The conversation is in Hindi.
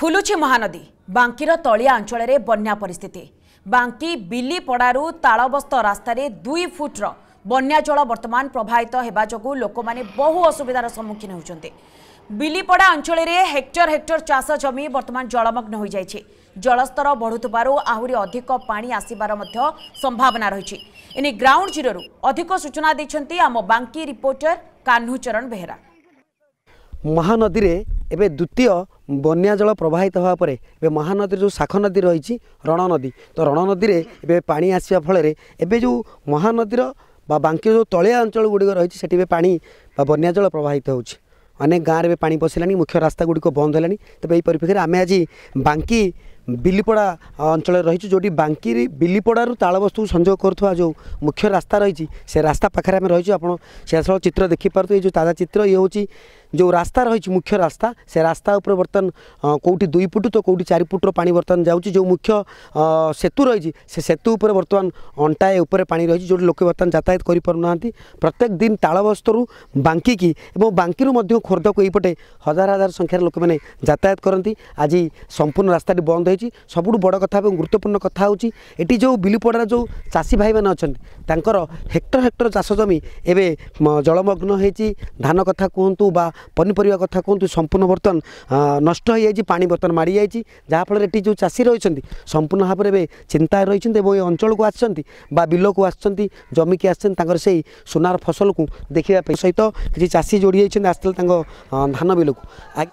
फुलुची महानदी बांकीर तलिया अंचल में बन्या परिस्थिति। बांकी बिलीपड़ारू तालबस्त रास्तार 2 फुट्र बन्या जल बर्तमान प्रभावित होगा जो लोक मैंने बहु असुविधार सम्मुखीन होते। बिलीपड़ा अंचल में हेक्टर हेक्टर चाष जमी बर्तमान जलमग्न हो जाए। जलस्तर बढ़ुवर आहरी अधिक पानी आसबार संभावना रही। एने ग्राउंड जीरो अधिक सूचना देते आम बांकी रिपोर्टर कान्हुचरण बेहरा। महानदी रे एबे द्वितीय बन्या जल प्रवाहित होगा पर महानदी जो शाख नदी रही रणनदी तो रणनदी में पानी आसवा फल जो महानदीर बांकी जो तलिया अंचल गुड़िक रही है पानी बन्या जल प्रवाहित होने अनेक गाँव में पशिला मुख्य रास्ता गुड़िक बंद है। तेज यही परिप्रेक्षी में आम आज बांकी बिलीपड़ा अंचल रही जो बांकी बिलीपड़ारू तालबस्तु संजोग करुवा जो मुख्य रास्ता रही से रास्ता पाखे आम रही आप चित्र देखिपुए। ये जो ताजा चित्र ये हूँ जो रास्ता रही मुख्य रास्ता से रास्ता उपर बर्तन कोटी 2 फुट तो कोटी 4 फुट्र पानी बर्तन जाऊँगी। जो मुख्य सेतु रही से सेतु उपर बर्तमान अंटाए उपर पानी रही जो लोक बर्तमान यातायात करना। प्रत्येक दिन तालबस्तु बांकी की बांकी खोर्धा को यहीपटे हजार हजार संख्यार लोक मैंने यातायात करती। आज संपूर्ण रास्ता बंद होती। सबुठ बड़ कथा गुरुत्वपूर्ण कथा होची एटी जो बिलीपड़ा जो चाषी भाई मैंने अच्छा हेक्टर हेक्टर चाष जमी एवं जलमग्न होती। धान कथा कहतु बा पनीपरिया कथा कहतु संपूर्ण बर्तन नष्ट होती। पानी बर्तन माड़ी जाइए जहाँफल जो चाषी रही संपूर्ण भाव में चिंता रही अंचल को आसचंबा बिल को आसचंती जमी की आसचंतर से सोनार फसल को देखा सहित किसी चाषी जोड़ी आसते धान बिल को।